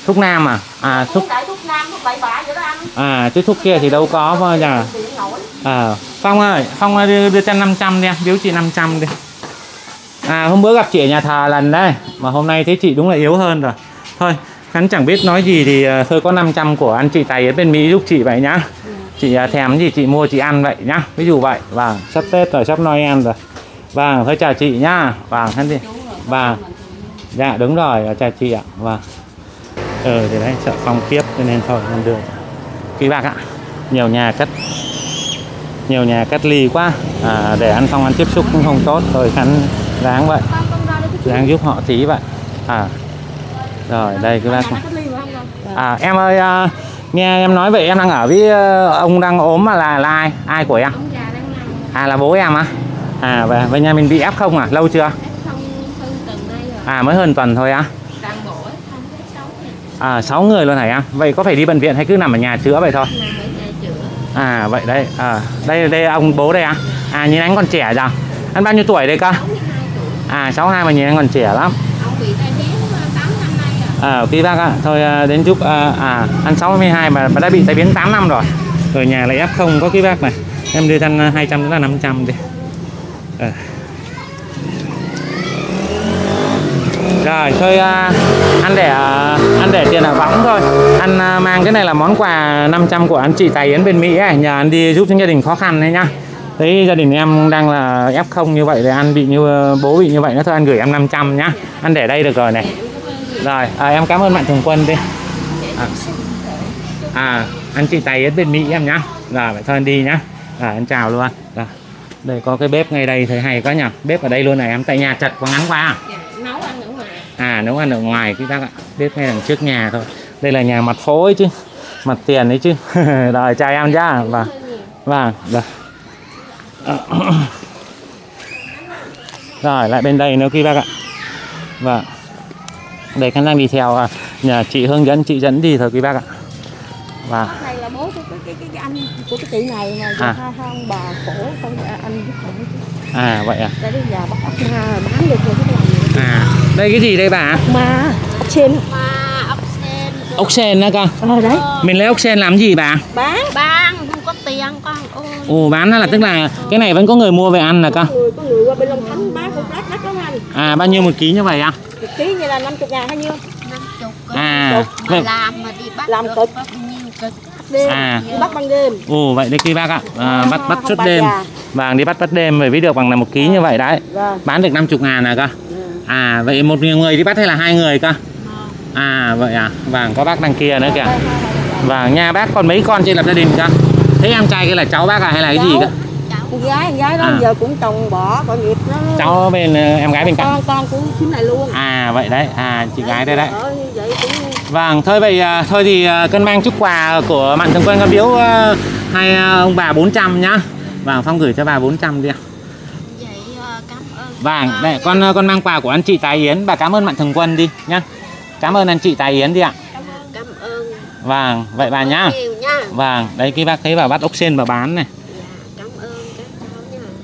Thuốc nam à? À thuốc... thuốc nam, thuốc bậy bạ vậy đó anh. À chứ thuốc kia thì đâu có thôi nhờ. À, Phong ơi, Phong ơi, đưa, đưa cho năm trăm đi em, biếu chị năm trăm đi. À hôm bữa gặp chị ở nhà thờ lần đấy, mà hôm nay thấy chị đúng là yếu hơn rồi. Thôi, Khánh chẳng biết nói gì thì uh, thôi có năm trăm của anh chị Tài ở bên Mỹ giúp chị vậy nhá. Ừ. Chị uh, thèm gì chị mua chị ăn vậy nhá. Ví dụ vậy, và sắp Tết rồi, sắp Noel rồi. Vâng, thôi chào chị nhá. Vâng, Khánh đi. Vâng. Dạ đúng rồi, chào chị ạ. Vâng. Ờ thì đấy, sợ Phong kiếp cho nên thôi không được. Quý bác ạ, nhiều nhà cách nhiều nhà cách ly quá, à, để ăn Phong ăn tiếp xúc cũng không tốt. Rồi Khánh ráng vậy, ráng giúp họ tí vậy. À. Rồi đây quý bác. À em ơi, à, nghe em nói vậy em đang ở với ông đang ốm mà là, là ai? Ai của em? À là bố em á? À về, về nhà mình bị ép không à? Lâu chưa? À mới hơn tuần thôi á. À? À sáu người luôn hả em? Vậy có phải đi bệnh viện hay cứ nằm ở nhà chữa vậy thôi? À vậy đấy. À, đây đây ông bố đây á. À? À nhìn anh còn trẻ rồi. Anh bao nhiêu tuổi đây cơ? À sáu hai mà nhìn anh còn trẻ lắm. Ờ à, quý bác ạ, thôi đến giúp à, à anh sáu mươi hai mà đã bị tai biến tám năm rồi. Rồi nhà lại ép không có quý bác này. Em đưa anh hai trăm đến là năm trăm đi. À. Rồi thôi uh, anh để uh, anh để tiền ở võng thôi. Anh uh, mang cái này là món quà năm trăm của anh chị Tài Yến bên Mỹ ấy, nhờ anh đi giúp những gia đình khó khăn đấy nhá. Đấy gia đình em đang là ép không như vậy để anh bị như bố bị như vậy nó thôi anh gửi em năm trăm nhá. Anh để đây được rồi này. Rồi, à, em cảm ơn bạn Thường Quân đi. À, à anh chị Tài Yến bên Mỹ em nhá. Rồi vậy thôi anh đi nhá. À, anh chào luôn. Rồi. Đây có cái bếp ngay đây thấy hay quá nhỉ. Bếp ở đây luôn này em, tại nhà chật quá ngắn quá à. Nấu ăn ở ngoài. À nấu ăn ở ngoài các bác ạ. Bếp ngay đằng trước nhà thôi. Đây là nhà mặt phố ấy chứ. Mặt tiền ấy chứ. Rồi chào em nhá. Vâng. Vâng. Rồi. Rồi lại bên đây nữa quý bác ạ. Vâng. Đây Khánh đang đi theo nhà chị hướng dẫn chị dẫn đi thôi quý bác ạ. Vâng. Cái, cái, cái anh của cái chị này mà à. Hai, hai ông bà cổ không anh giúp không chứ. À vậy à. Đây nhà bác ốc ma bán được rồi cái này. À, đây cái gì đây bà? Ốc ma, ốc sen. Ma, ốc sen. Ốc sen đó con. Ờ đấy. Mình lấy ốc sen làm gì bà? Bán. Bán không có tiền con ơi. Ồ bán đó là tức là cái này vẫn có người mua về ăn là con. Có người, có người qua bên Long Khánh bán cũng đắt đắt lắm anh. À bao nhiêu một ký như vậy ạ? À? Một ký như là năm mươi ngàn hay nhiêu? năm mươi. À, mà làm mà đi bắt làm được cực. Có bao nhiêu cực. Đêm, à. Đi bắt ban đêm. Ồ vậy đấy quý bác ạ, à, bắt bắt suốt đêm. Vàng đi bắt bắt đêm về mới được bằng là một ký à. Như vậy đấy. Vâng. Bán được năm mươi ngàn à cơ. Ừ. À vậy một người đi bắt hay là hai người cơ? À vậy à, vàng có bác đằng kia nữa kìa. Vàng nhà bác còn mấy con trên lập gia đình cơ. Thế em trai kia là cháu bác à hay là cháu. Cái gì cơ? Con gái, con gái đó à. Giờ cũng chồng bỏ còn nghiệp nó. Cháu bên em gái bên cạnh. Con con cũng chính này luôn. À vậy đấy, à chị đấy, gái đây đấy. Ở như vậy cũng... Vâng, thôi vậy thôi thì Cân mang chút quà của Mạnh Thường Quân con biếu hai ông bà bốn trăm nhá. Vâng, Phong gửi cho bà bốn trăm đi ạ. Vâng, để con con mang quà của anh chị Tài Yến, bà cảm ơn Mạnh Thường Quân đi nhá. Cảm ơn anh chị Tài Yến đi ạ. Cảm ơn. Vâng, vậy bà nhá. Vâng, đấy cái bác thấy bà bắt ốc sên bà bán này.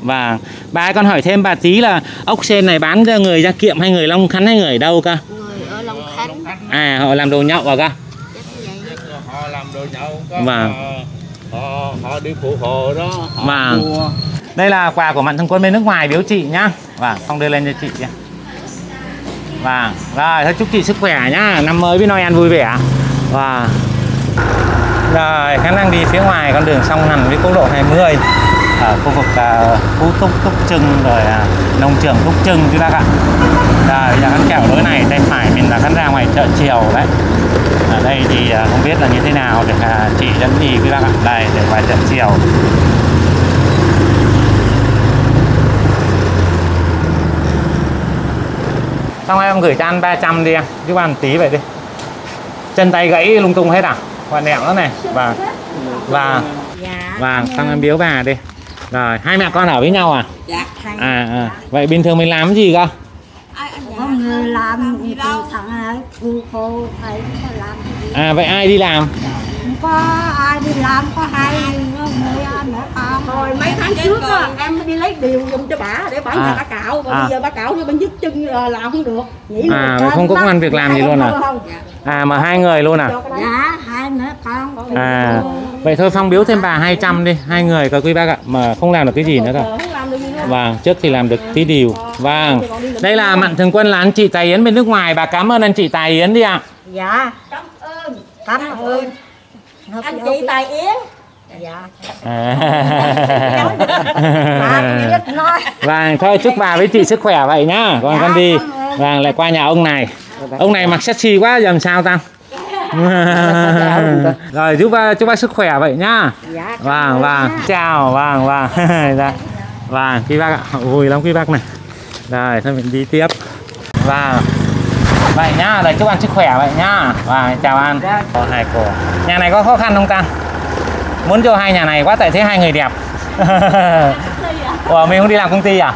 Vâng, bà ơi, con hỏi thêm bà tí là ốc sên này bán cho người Gia Kiệm hay người Long Khánh hay người đâu cơ? À họ làm đồ nhậu rồi cơ. Họ làm đồ nhậu có. Vâng. Họ, họ đi phụ hồ đó. Họ vâng. Mua. Đây là quà của Mạnh Thường Quân bên nước ngoài biếu chị nhá. Vâng, xong đưa lên cho chị nhá. Vâng, rồi thôi chúc chị sức khỏe nhá, năm mới với Noel vui vẻ. Vâng. Rồi, Khánh đang đi phía ngoài con đường song hành với quốc lộ hai mươi. ở khu vực à, Phú Túc, Phúc Trưng, rồi à, nông trường Phúc Trưng chứ bác ạ. Rồi nhà bán kẹo lối này tay phải mình là khán ra ngoài chợ chiều đấy. Ở đây thì à, không biết là như thế nào để à, chỉ dẫn đi quý bác ạ. Đây để ngoài chợ chiều. Xong em gửi cho anh ba trăm đi em, giúp anh tí vậy đi. Chân tay gãy lung tung hết à? Hoàn nẹo nữa này. Và và và xong em biếu bà đi. Rồi, hai mẹ con ở với nhau à? Dạ. À, à. Vậy bình thường mình làm cái gì cơ? Có người làm thằng cô cô thầy có làm cái gì. À vậy ai đi làm? Không có ai đi làm, có hai người mẹ con. Rồi mấy tháng trước đó, em đi lấy điều dùng cho bà để bà à. Nhà bà cạo, và à. Bây giờ bà cạo cho bên dứt chân là không được. Nghĩ à vậy không có công ăn việc làm gì luôn à? À mà hai người luôn à? Dạ, hai mẹ con. À vậy thôi Phong biếu thêm bà hai trăm đi, hai người coi quý bác ạ, mà không làm được cái gì nữa rồi. Vâng, trước thì làm được tí điều. Vâng, đây là Mạnh Thường Quân là anh chị Tài Yến bên nước ngoài. Bà cảm ơn anh chị Tài Yến đi ạ. À. Dạ, cảm ơn. Cảm ơn anh chị Tài Yến. Dạ. Vâng, thôi chúc bà với chị sức khỏe vậy nhá. Con con đi. Vâng, lại qua nhà ông này. Ông này mặc sexy quá, giờ làm sao ta? Rồi, chúc bác, chúc bác sức khỏe vậy nhá. Vâng, vâng. Chào, vâng, vâng. Và quý bác ạ, vui lắm quý bác này. Rồi, thôi mình đi tiếp. Và vậy nhá, rồi chúc ăn sức khỏe vậy nhá. Và chào anh. Hai cô. Nhà này có khó khăn không ta? Muốn cho hai nhà này quá tại thế hai người đẹp. Ủa, mình không đi làm công ty à?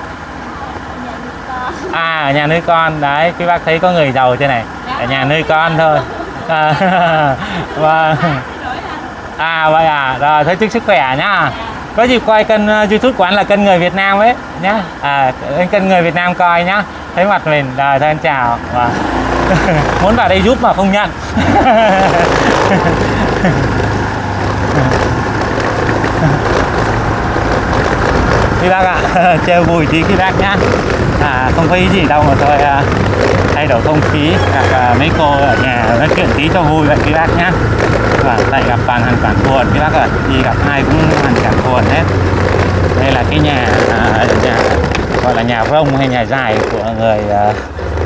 À, ở nhà nuôi con. Đấy, quý bác thấy có người giàu trên này. Ở nhà nuôi con thôi. Và à, vậy à. Rồi, thôi chúc sức khỏe nhá. Có dịp coi kênh YouTube của anh là kênh Người Việt Nam ấy nhá. À, kênh Người Việt Nam coi nhá. Thấy mặt mình, rồi thôi anh chào. Wow. Muốn vào đây giúp mà không nhận. Quý bác ạ, à, trêu vui tí quý bác nhá. À, không có ý gì đâu mà thôi à, thay đổi không khí. Các à, mấy cô ở nhà nói chuyện tí cho vui vậy quý bác nhá. Và lại gặp bàn hàng cản buồn các bác ạ, đi gặp ai cũng hàng cản buồn hết. Đây là cái nhà, à, nhà gọi là nhà rông hay nhà dài của người à,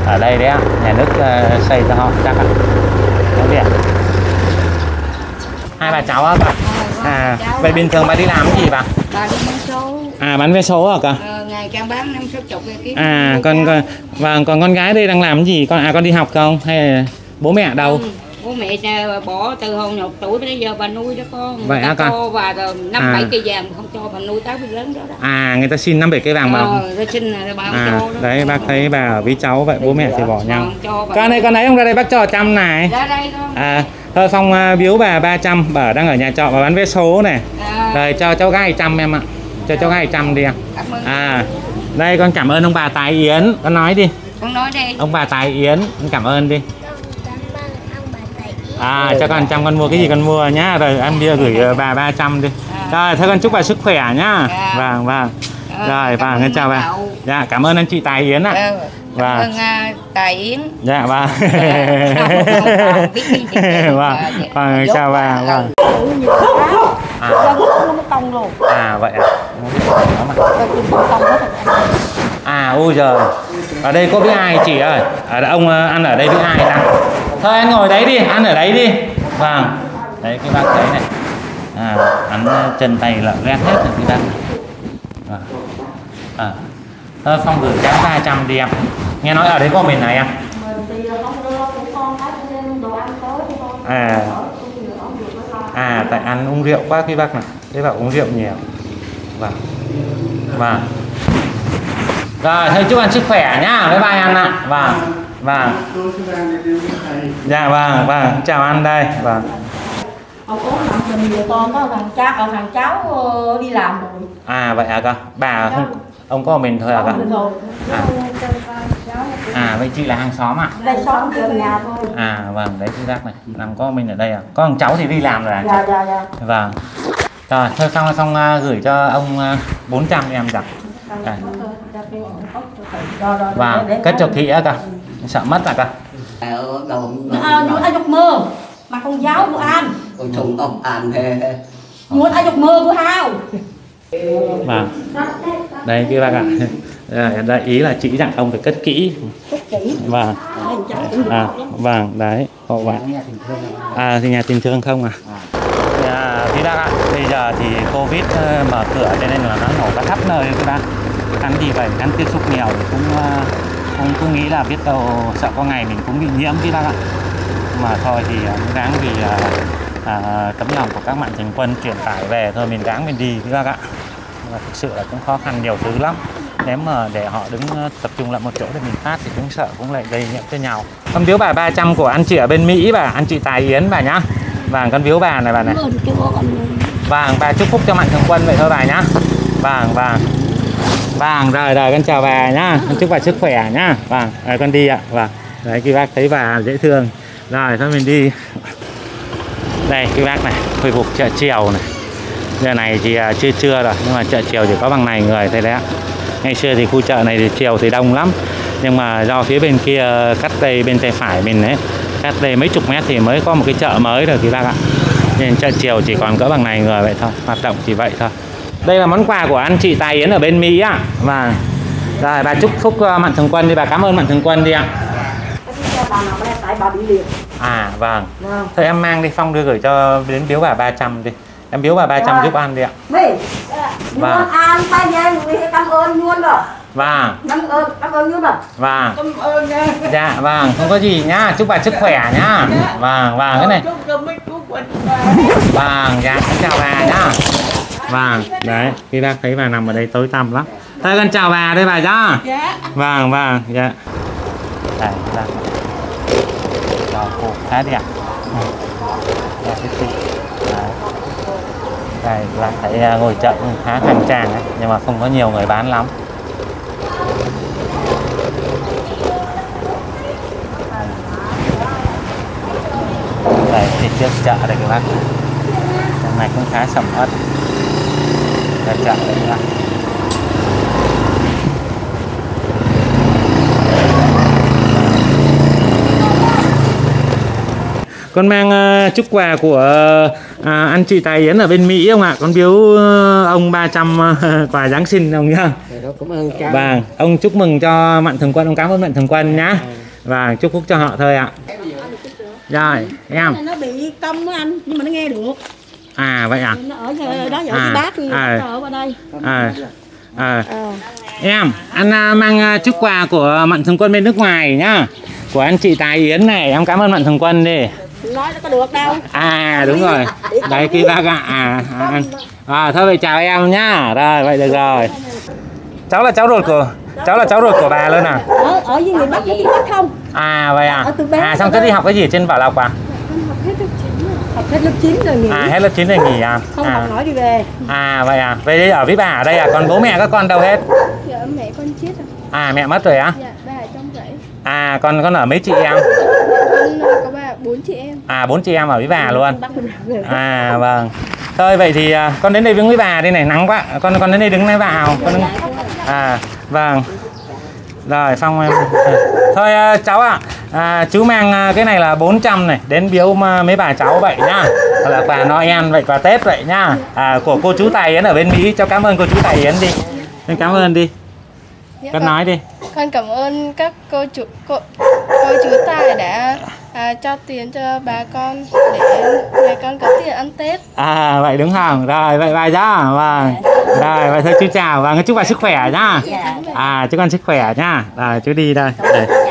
ở đây đấy ạ, nhà nước à, xây cho họ chắc ạ. Đúng vậy. Hai bà cháu ạ. À, vậy bình thường bà đi làm cái gì bà? Bà đi bán số. À bán vé số hả cả? Ờ, ngày càng bán năm sáu chục cái. À con con và còn con gái đây đang làm cái gì? Con à con đi học không hay bố mẹ ở đâu? Ừ. Bố mẹ bỏ từ hồi một tuổi đến giờ bà nuôi đó con. Vậy hả con? Bà năm à. bảy cây vàng không cho bà nuôi tới lớn đó, đó. À người ta xin năm bảy cây vàng mà. Ờ, người ta xin là bà không à, cho đó. Đấy bác thấy bà ở với cháu vậy bố mẹ thì bỏ nhau. Con ơi con ấy không ra đây bác cho trăm này. Ra đây con. À thôi Phong uh, biếu bà ba trăm, bà đang ở nhà trọ bà bán vé số này. À. Rồi cho cháu gái một trăm em ạ. Cho cháu gái một trăm đi em. Cảm ơn. À. Đây con cảm ơn ông bà Tài Yến, con nói đi. Con nói đi. Ông bà Tài Yến, con cảm ơn đi. À cho con trăm con mua cái gì con mua nhá. Rồi em bia gửi bà ba trăm đi. Rồi thôi con chúc bà sức khỏe nhá. Vâng vâng. Rồi vâng con chào bà. Dạ cảm ơn anh chị Tài Yến ạ. À. Cảm ơn Tài Yến. Dạ vâng. Vâng chào bà. Vâng. À vậy à. À ôi giời. Ở đây có với ai chị ơi? Ở ông ăn ở đây với ai ta? Thôi anh ngồi đấy đi, ăn ở đấy đi. Vâng. Đấy cái bác đấy này. À, ăn chân tay lợn ren hết rồi cái bác này. Vâng. À. Thôi Phong gửi giá ba trăm đi em. Nghe nói ở đấy có mình này em. À. À tại ăn uống rượu quá cái bác này. Thế bảo uống rượu nhiều. Vâng. Vâng. Rồi thôi chúc anh sức khỏe nhá. Bye bye anh ạ. Vâng. Vâng. Dạ vâng, vâng, chào anh đây. Vâng. Ông ốm nặng mình giờ con có thằng cha, còn thằng cháu đi làm rồi. À vậy à con. Bà không, ông có mình thôi à con. À. À vậy chị là hàng xóm ạ. Đây xóm gần nhà thôi. À vâng, đấy chị bác này, nằm có mình ở đây à. Có thằng cháu thì đi làm rồi à. Dạ dạ dạ. Vâng. Rồi, thôi xong xong gửi cho ông bốn trăm em giặt. À. Và cất cho kỹ á cả, sợ mất à cả. Muốn ai dục mơ mà con giáo của anh. Con trùng ông anh he. Muốn ai dục mơ của hao. Vâng. Đây các bác ạ. À. Ý là chỉ rằng ông phải cất kỹ. Vâng. À, vâng, đấy, họ bạn. À, thì nhà tình thương không à? À, thì đang ạ, bây giờ thì Covid mở cửa cho nên là nó nổ ra khắp nơi các bác. Ăn gì vậy, ăn tiếp xúc nhiều thì cũng cũng cứ nghĩ là biết đâu sợ có ngày mình cũng bị nhiễm các bác ạ. Mà thôi thì cũng ráng vì à, à, tấm lòng của các mạnh thường quân truyền tải về thôi, mình ráng mình đi các bác ạ. Mà thực sự là cũng khó khăn nhiều thứ lắm. Nếu mà để họ đứng tập trung lại một chỗ để mình phát thì cũng sợ cũng lại gây nhiễm cho nhau. Con biếu bà ba trăm của anh chị ở bên Mỹ bà, anh chị Tài Yến bà nhá. Vàng con biếu bà này bà này. Vàng bà chúc phúc cho mạnh thường quân vậy thôi bà nhá. Vàng vàng. Vàng rồi rồi con chào bà nhá. Con chúc bà sức khỏe nhá. Vàng, rồi con đi ạ. Vàng. Đấy các bác thấy bà dễ thương. Rồi thôi mình đi. Đây các bác này, hồi phục chợ chiều này. Giờ này thì chưa trưa rồi nhưng mà chợ chiều chỉ có bằng này người thấy đấy ạ. Ngày xưa thì khu chợ này thì chiều thì đông lắm, nhưng mà do phía bên kia cắt đây bên tay phải mình đấy, cắt đây mấy chục mét thì mới có một cái chợ mới rồi các bác ạ. Nên chợ chiều chỉ còn cỡ bằng này người vậy thôi, hoạt động chỉ vậy thôi. Đây là món quà của anh chị Tài Yến ở bên Mỹ ạ. Và rồi bà chúc phúc mạnh thường quân đi bà, cảm ơn mạnh thường quân đi ạ. À vâng. Thôi em mang đi, Phong đưa gửi cho đến biếu bà ba trăm đi. Em biếu bà ba trăm giúp ăn đi ạ. Và ăn ba nhân vì cảm ơn luôn rồi. Vâng. Cảm ơn, cảm ơn luôn rồi. Vâng. Cảm ơn nha. Dạ vâng, không có gì nhá, chúc bà sức khỏe nhá. Vâng, vâng cái này. Vâng, dạ con chào bà nhá. Vâng, đấy, khi bác thấy bà nằm ở đây tối tăm lắm. Thôi con chào bà đây bà nhá. Dạ. Vâng, vâng, dạ. Đây, ra. Đó, cô khá đẹp. Dạ, thích. Đây, là thấy ngồi chợ cũng khá khang trang ấy, nhưng mà không có nhiều người bán lắm. Đây, thì trước chợ đây các bác. Trong này cũng khá sầm uất. Đây, chợ đây các bác. Con mang uh, chúc quà của uh, anh chị Tài Yến ở bên Mỹ không ạ? Con biếu uh, ông ba trăm uh, quà Giáng sinh ông nhá. Vâng, ông chúc mừng cho mạnh thường quân, ông cảm ơn mạnh thường quân nhá. Và chúc phúc cho họ thôi ạ. Rồi, em. Nó bị câm anh, nhưng mà nó nghe được. À vậy ạ. Nó ở đó giờ à, bác thì à, ở qua đây. À, à. À. Em, anh uh, mang uh, chúc quà của mạnh thường quân bên nước ngoài nhá. Của anh chị Tài Yến này, em cảm ơn mạnh thường quân đi. Nói nó có được đâu. À đúng rồi. Đấy kia bác ạ. À, à, à thôi vậy chào em nhá. Rồi vậy được rồi. Cháu là cháu ruột của cháu là cháu ruột của bà luôn à? Ở ở với người Bắc có tiếng Bắc không? À vậy à. À xong cứ đi học cái gì ở trên Bảo Lộc à? Học hết lớp chín rồi nghỉ. À hết lớp chín rồi nghỉ à? Không học nói đi về. À vậy à. Về đi ở với bà ở đây à? Còn bố mẹ các con đâu hết? Mẹ con chết rồi. À mẹ mất rồi á? Dạ ba ở trong rẫy. À con con ở mấy chị em? bốn chị em. À bốn chị em ở với bà luôn. À vâng. Thôi vậy thì con đến đây đứng với bà đây này, nắng quá. Con con đến đây đứng với bà nào. Con đứng... À vâng. Rồi xong em. Thôi cháu ạ. À, à, chú mang cái này là bốn trăm này đến biếu mấy bà cháu vậy nhá. Hoặc là quà Noel vậy, quà Tết vậy nhá. À, của cô chú Tài Yến ở bên Mỹ, cháu cảm ơn cô chú Tài Yến đi. Con cảm ơn đi. Con nói đi. Con cảm ơn các cô chú cô, cô chú Tài đã à, cho tiền cho bà con để bà con có tiền ăn Tết. À vậy đúng không? Rồi vậy bà nhá. Vâng. Rồi vậy thôi chú chào và chúc bà sức khỏe nhá. À chúc con sức khỏe nhá. Rồi chú đi đây. Để.